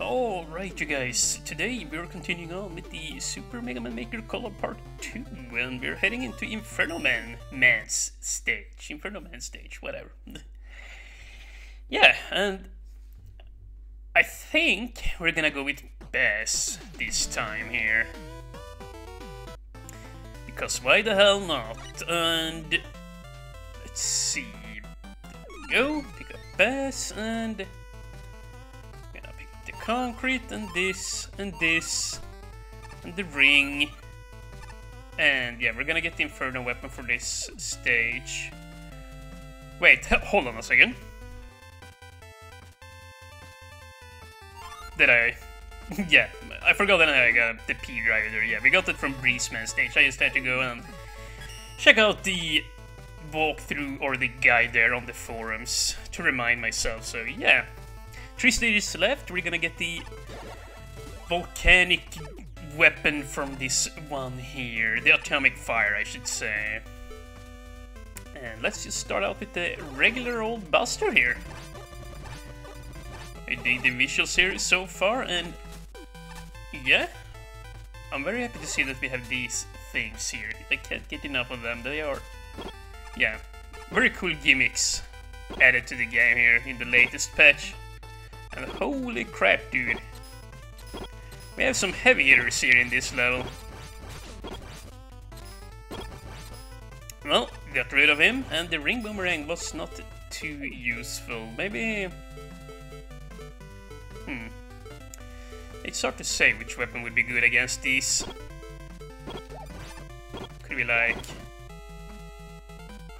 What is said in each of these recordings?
Alright you guys, today we're continuing on with the Super Mega Man Maker Color Part 2, and we're heading into Inferno Man stage, whatever. Yeah, and I think we're gonna go with Bass this time here. Because why the hell not? And let's see. There we go, pick up Bass and concrete and this and this and the ring, and yeah, we're gonna get the Inferno weapon for this stage. Wait, hold on a second. Did I? Yeah, I forgot that I got the P-Rider. Yeah, we got it from Breeze Man stage. I just had to go and check out the walkthrough or the guide there on the forums to remind myself, so yeah. 3 stages left, we're gonna get the volcanic weapon from this one here, the atomic fire I should say. And let's just start out with the regular old Buster here. I dig the visuals here so far, and yeah, I'm very happy to see that we have these things here. I can't get enough of them, they are, yeah, very cool gimmicks added to the game here in the latest patch. And holy crap, dude. We have some heavy hitters here in this level. Well, got rid of him, and the ring boomerang was not too useful. Maybe... It's hard to say which weapon would be good against these. Could be like...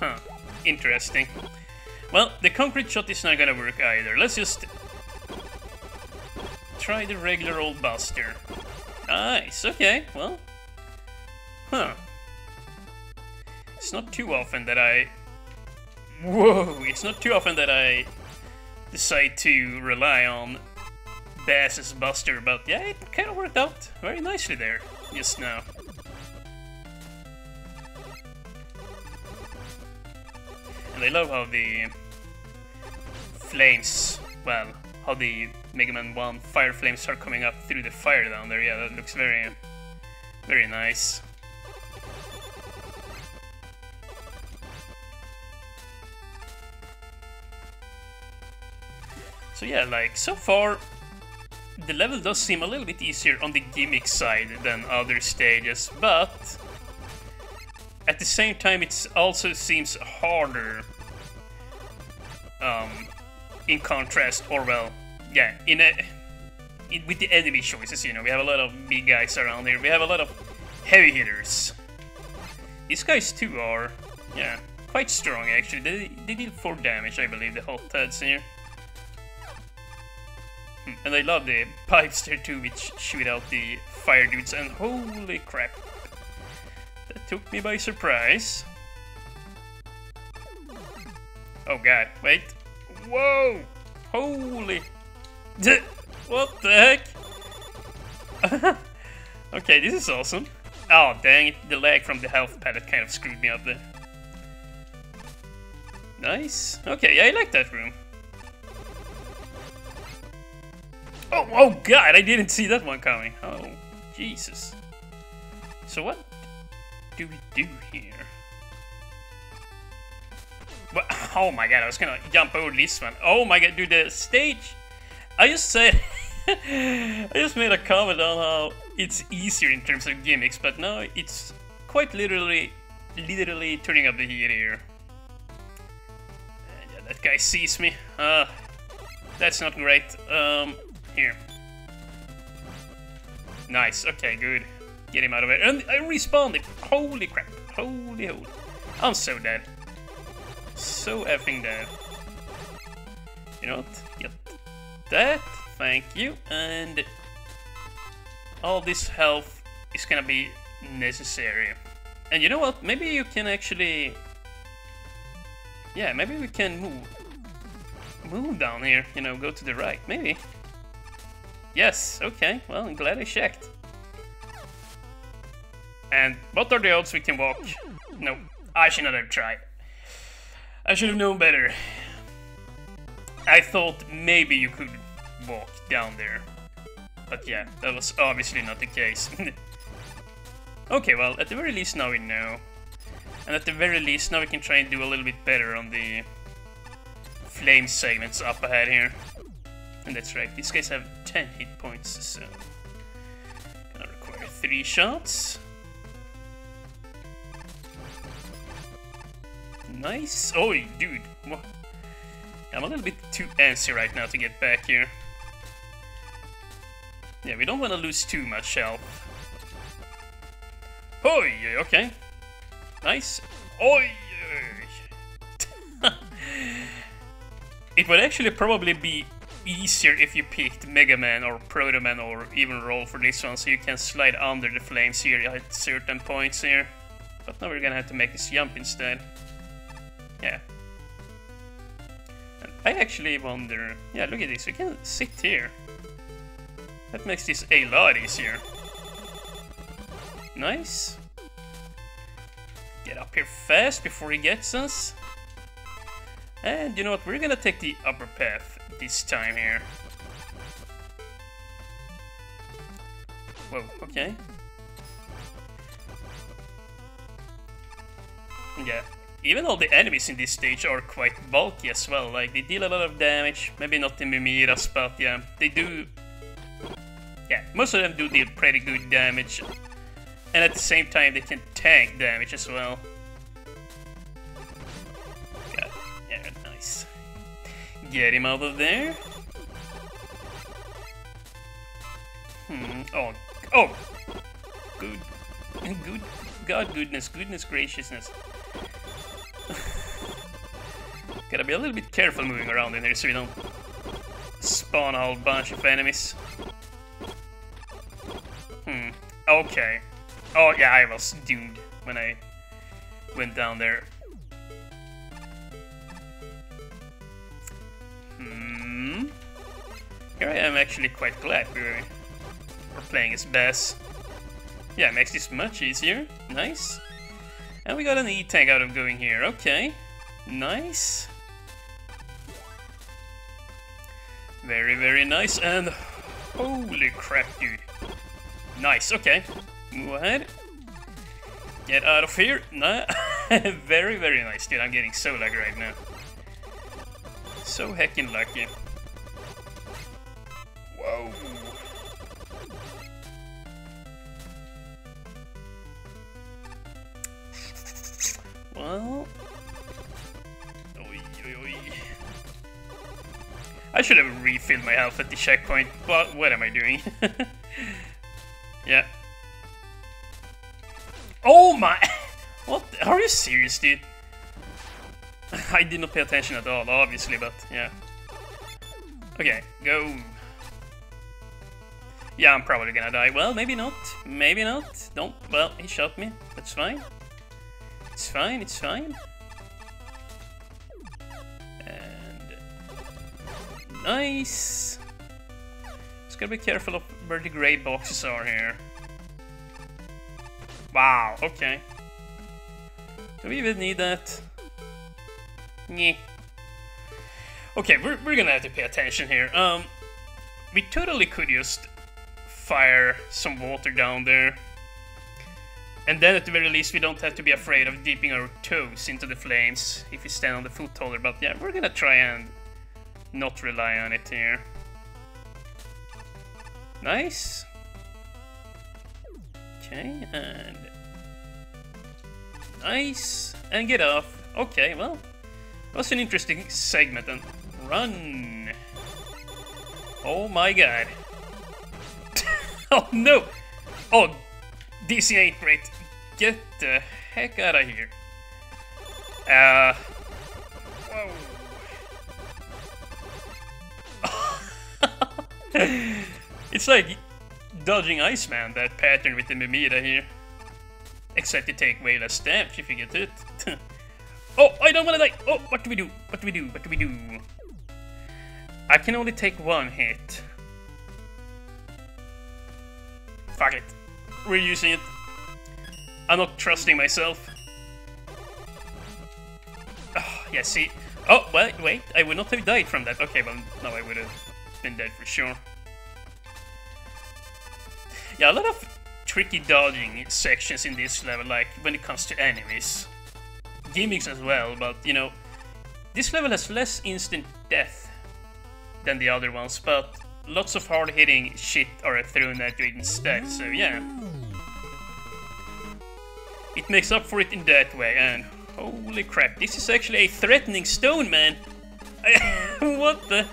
Huh, interesting. Well, the concrete shot is not gonna work either. Let's just... try the regular old Buster. Nice, okay, well. Huh. It's not too often that I... Whoa, it's not too often that I decide to rely on Bass's Buster, but yeah, it kind of worked out very nicely there just now. And I love how the flames, well, how the Mega Man One fire flames are coming up through the fire down there. Yeah, that looks very, very nice. So yeah, like, so far, the level does seem a little bit easier on the gimmick side than other stages, but at the same time it also seems harder. In contrast, or well, yeah, with the enemy choices, you know, we have a lot of big guys around here, we have a lot of heavy hitters. These guys too are, yeah, quite strong actually, they deal 4 damage, I believe, the hot heads here. And I love the pipes there too, which shoot out the fire dudes, and holy crap, that took me by surprise. Oh god, wait. Whoa! Holy... What the heck? Okay, this is awesome. Oh, dang it. The lag from the health palette kind of screwed me up there. Nice. Okay, yeah, I like that room. Oh god, I didn't see that one coming. Oh, Jesus. So what do we do here? Well, oh my god, I was gonna jump over this one. Oh my god, dude, the stage! I just said... I just made a comment on how it's easier in terms of gimmicks, but now it's quite literally turning up the heat here. Yeah, that guy sees me. That's not great. Here. Nice, okay, good. Get him out of it. And I respawned it! Holy crap. Holy hell. I'm so dead. So effing dead. You know what? Get that. Thank you. And all this health is gonna be necessary. And you know what? Maybe you can actually... Yeah, maybe we can move down here. You know, go to the right. Maybe. Yes. Okay. Well, I'm glad I checked. And what are the odds we can walk? No, I should not have tried. I should have known better. I thought maybe you could walk down there. But yeah, that was obviously not the case. Okay, well, at the very least now we know. And at the very least now we can try and do a little bit better on the flame segments up ahead here. And that's right, these guys have 10 hit points, so... gonna require 3 shots. Nice! Oh, dude! What? I'm a little bit too antsy right now to get back here. Yeah, we don't want to lose too much health. Oi! Okay. Nice. Oi! It would actually probably be easier if you picked Mega Man or Proto Man or even Roll for this one, so you can slide under the flames here at certain points here. But now we're gonna have to make this jump instead. Yeah. And I actually wonder... yeah, look at this, we can sit here. That makes this a lot easier. Nice. Get up here fast before he gets us. And you know what, we're gonna take the upper path this time here. Whoa, okay. Yeah. Even all the enemies in this stage are quite bulky as well, like they deal a lot of damage, maybe not the Mimiras, but yeah, they do... yeah, most of them do deal pretty good damage, and at the same time they can tank damage as well. God, yeah, nice. Get him out of there. Oh, oh! Good, good, God, goodness, goodness graciousness. Gotta be a little bit careful moving around in here so we don't spawn a whole bunch of enemies. Okay. Oh yeah, I was doomed when I went down there. Here I am actually quite glad we're playing as Bass. Yeah, makes this much easier. Nice. And we got an E-tank out of going here. Okay. Nice. Very, very nice, and holy crap, dude. Nice, okay. Move ahead. Get out of here. No. Very, very nice, dude. I'm getting so lucky right now. So heckin' lucky. Whoa. Well... I should have refilled my health at the checkpoint, but what am I doing? Yeah. Oh my! What? Are you serious, dude? I did not pay attention at all, obviously, but yeah. Okay, go. Yeah, I'm probably gonna die. Well, maybe not. Maybe not. Don't. Well, he shot me. That's fine. It's fine, it's fine. Nice! Just gotta be careful of where the grey boxes are here. Wow, okay. Do we even need that? Nyeh. Okay, we're gonna have to pay attention here. We totally could just fire some water down there. And then at the very least we don't have to be afraid of dipping our toes into the flames if we stand on the footholder, but yeah, we're gonna try and not rely on it here. Nice. Okay, and... nice. And get off. Okay, well, that was an interesting segment. And run. Oh my god. Oh no. Oh, DC ain't great. Get the heck out of here. Whoa. It's like dodging Iceman, that pattern with the Mimira here. Except you take way less damage if you get hit. Oh, I don't wanna die! Oh, what do we do? What do we do? What do we do? I can only take one hit. Fuck it. We're using it. I'm not trusting myself. Oh, yeah, see. Oh, wait, I would not have died from that. Okay, well, now I would have. than that for sure. Yeah, a lot of tricky dodging sections in this level, like when it comes to enemies. Gimmicks as well, but you know, this level has less instant death than the other ones, but lots of hard-hitting shit are thrown at you instead, so yeah. It makes up for it in that way, and holy crap, this is actually a threatening stone, man! What the?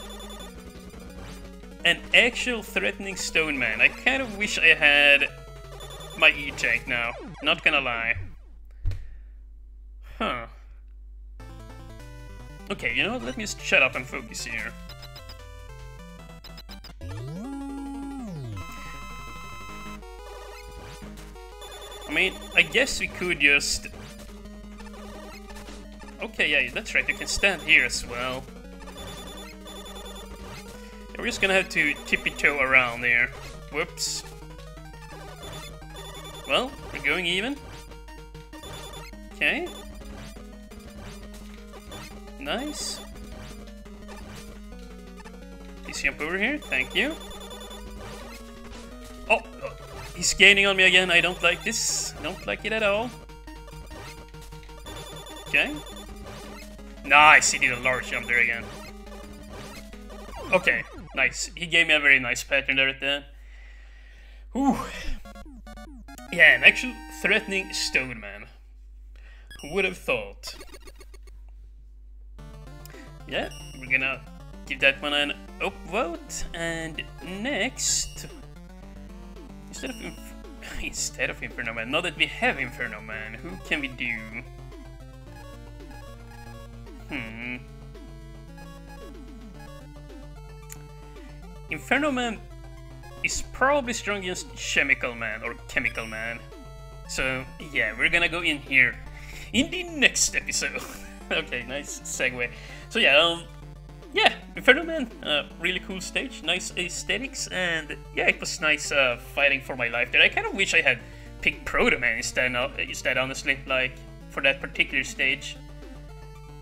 An actual threatening stone, man. I kind of wish I had my E-tank now, not gonna lie. Huh. Okay, you know what, let me just shut up and focus here. I mean, I guess we could just... Okay, yeah, that's right, you can stand here as well. Yeah, we're just gonna have to tippy-toe around there. Whoops. Well, we're going even. Okay. Nice. Please jump over here, thank you. Oh, oh! He's gaining on me again, I don't like this. I don't like it at all. Okay. Nice, he did a large jump there again. Okay, nice. He gave me a very nice pattern there at the end. Whew. Yeah, an actual threatening stone, man. Who would have thought? Yeah, we're gonna give that one an upvote. And next... Instead of Inferno Man, now that we have Inferno Man, who can we do? Hmm. Inferno Man is probably strong against Chemical Man or Chemical Man. So, yeah, we're gonna go in here in the next episode. Okay, nice segue. So, yeah, Inferno Man, really cool stage, nice aesthetics, and yeah, it was nice fighting for my life there. I kind of wish I had picked Proto Man instead, honestly, like, for that particular stage.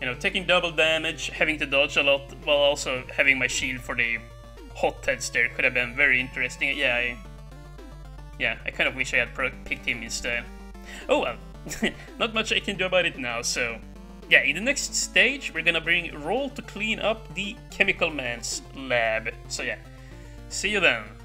You know, taking double damage, having to dodge a lot, while also having my shield for the hot heads there could have been very interesting. Yeah, I kind of wish I had picked him instead. Oh well, not much I can do about it now, so... Yeah, in the next stage, we're gonna bring Roll to clean up the Chemical Man's lab. So yeah, see you then.